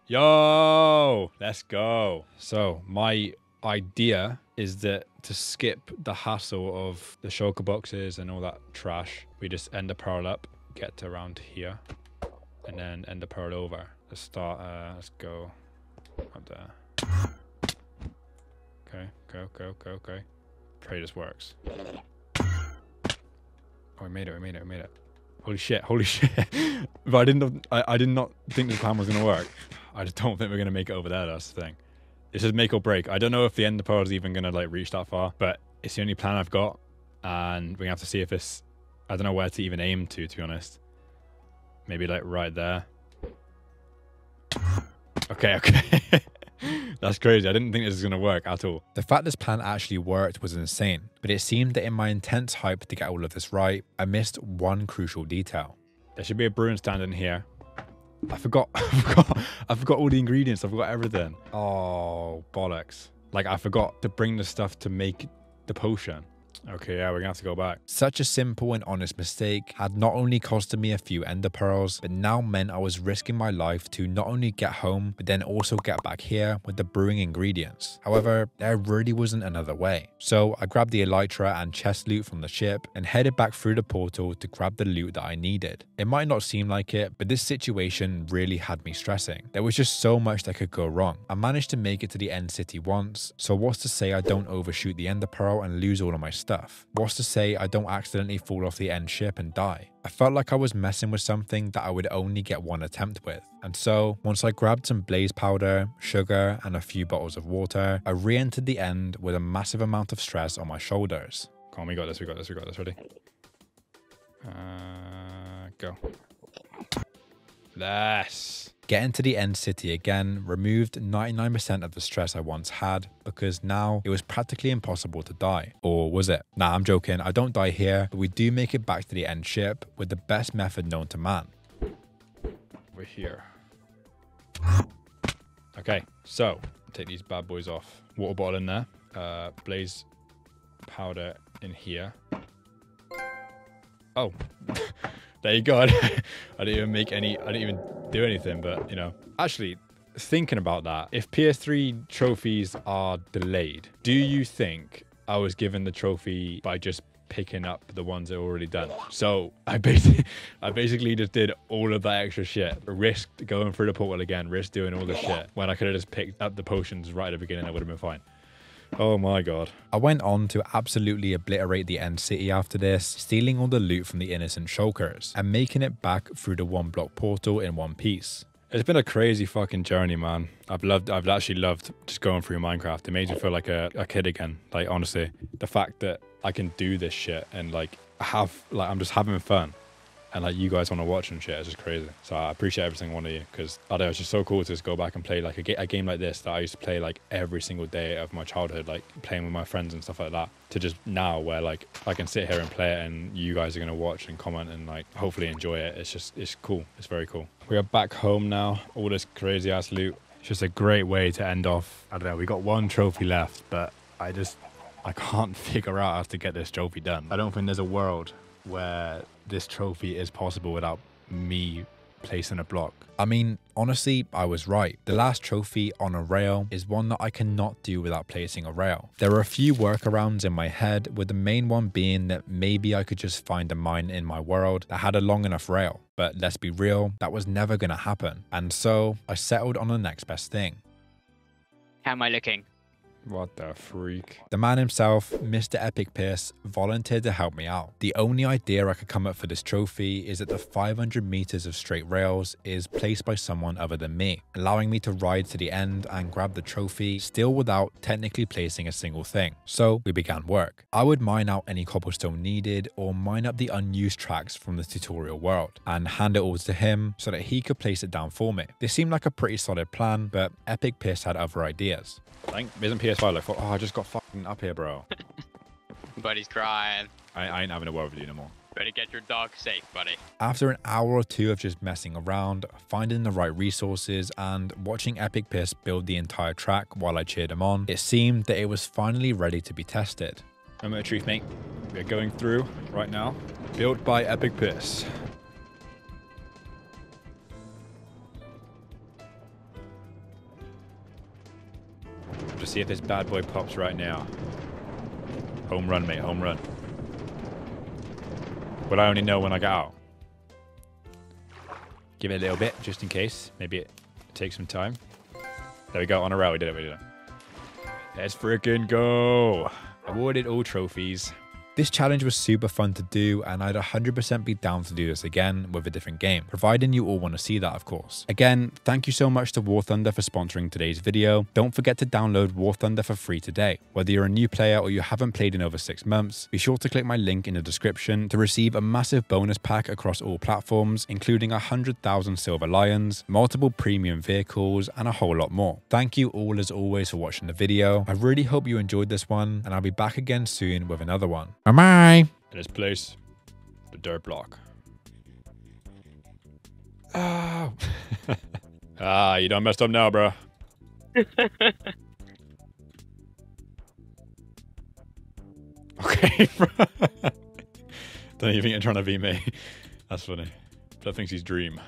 Yo! Let's go! So, my idea is that to skip the hassle of the shulker boxes and all that trash, we just end the pearl up, get to around here, and then end the pearl over. Let's start, uh, let's go up there. Okay, go, go, go, go. Pray this works. Oh, we made it, we made it, we made it. Holy shit, holy shit. But I didn't, I, I did not think this plan was gonna work. I just don't think we're gonna make it over there, that's the thing. This is make or break. I don't know if the ender pearl is even going to like reach that far, but it's the only plan I've got, and we're going to have to see if it's... I don't know where to even aim to, to be honest. Maybe like right there. Okay, okay. That's crazy. I didn't think this was going to work at all. The fact this plan actually worked was insane, but it seemed that in my intense hype to get all of this right, I missed one crucial detail. There should be a brewing stand in here. I forgot, I forgot, I forgot all the ingredients. I forgot everything. Oh, bollocks. Like, I forgot to bring the stuff to make the potion. Okay, yeah, we're gonna have to go back. Such a simple and honest mistake had not only costed me a few ender pearls, but now meant I was risking my life to not only get home, but then also get back here with the brewing ingredients. However, there really wasn't another way. So I grabbed the elytra and chest loot from the ship and headed back through the portal to grab the loot that I needed. It might not seem like it, but this situation really had me stressing. There was just so much that could go wrong. I managed to make it to the end city once, so what's to say I don't overshoot the ender pearl and lose all of my stuff? What's to say I don't accidentally fall off the end ship and die? I felt like I was messing with something that I would only get one attempt with. And so, once I grabbed some blaze powder, sugar, and a few bottles of water, I re-entered the end with a massive amount of stress on my shoulders. Come on, we got this, we got this, we got this, ready? Uh, go. Yes! Getting to the end city again removed ninety-nine percent of the stress I once had, because now it was practically impossible to die. Or was it? Nah, I'm joking, I don't die here, but we do make it back to the end ship with the best method known to man. We're here. Okay, so take these bad boys off. Water bottle in there, uh, blaze powder in here. Oh. There you go. I didn't even make any, I didn't even do anything, but you know. Actually, thinking about that, if P S three trophies are delayed, do you think I was given the trophy by just picking up the ones I already done? So I basically, I basically just did all of that extra shit, risked going through the portal again, risked doing all the shit, when I could have just picked up the potions right at the beginning. I would have been fine. Oh my god. I went on to absolutely obliterate the end city after this, stealing all the loot from the innocent shulkers and making it back through the one block portal in one piece. It's been a crazy fucking journey, man. I've loved, I've actually loved just going through Minecraft. It made me feel like a, a kid again. Like, honestly, the fact that I can do this shit and like have, like I'm just having fun. And like you guys want to watch and shit, it's just crazy. So I appreciate every single one of you, because I know it's just so cool to just go back and play like a, ga a game like this that I used to play like every single day of my childhood, like playing with my friends and stuff like that, to just now where like I can sit here and play it and you guys are going to watch and comment and like hopefully enjoy it. It's just, it's cool. It's very cool. We are back home now. All this crazy ass loot. It's just a great way to end off. I don't know. We got one trophy left, but I just, I can't figure out how to get this trophy done. I don't think there's a world where this trophy is possible without me placing a block. I mean, honestly, I was right. The last trophy on a rail is one that I cannot do without placing a rail. There are a few workarounds in my head, with the main one being that maybe I could just find a mine in my world that had a long enough rail. But let's be real, that was never gonna happen. And so I settled on the next best thing. How am I looking? What the freak? The man himself, Mister Epic Piss, volunteered to help me out. The only idea I could come up for this trophy is that the five hundred meters of straight rails is placed by someone other than me, allowing me to ride to the end and grab the trophy, still without technically placing a single thing. So we began work. I would mine out any cobblestone needed or mine up the unused tracks from the tutorial world and hand it all to him so that he could place it down for me. This seemed like a pretty solid plan, but Epic Piss had other ideas. Thank, isn't P S like, oh, I just got fucking up here, bro. Buddy's crying. I, I ain't having a word with you no more. Better get your dog safe, buddy. After an hour or two of just messing around, finding the right resources, and watching Epic Piss build the entire track while I cheered him on, it seemed that it was finally ready to be tested. Remember the truth, mate. We're going through right now. Built by Epic Piss. To see if this bad boy pops right now. Home run, mate, home run. But I only know when I get out. Give it a little bit, just in case. Maybe it takes some time. There we go, on a row, we did it, we did it. Let's freaking go. Awarded all trophies. This challenge was super fun to do, and I'd one hundred percent be down to do this again with a different game, providing you all want to see that, of course. Again, thank you so much to War Thunder for sponsoring today's video. Don't forget to download War Thunder for free today. Whether you're a new player or you haven't played in over six months, be sure to click my link in the description to receive a massive bonus pack across all platforms, including one hundred thousand silver lions, multiple premium vehicles, and a whole lot more. Thank you all as always for watching the video. I really hope you enjoyed this one, and I'll be back again soon with another one. Am I in this place? The dirt block. Oh. Ah, you done messed up now, bro. Okay, bro. Don't even think you're trying to be me. That's funny. That thinks he's dream.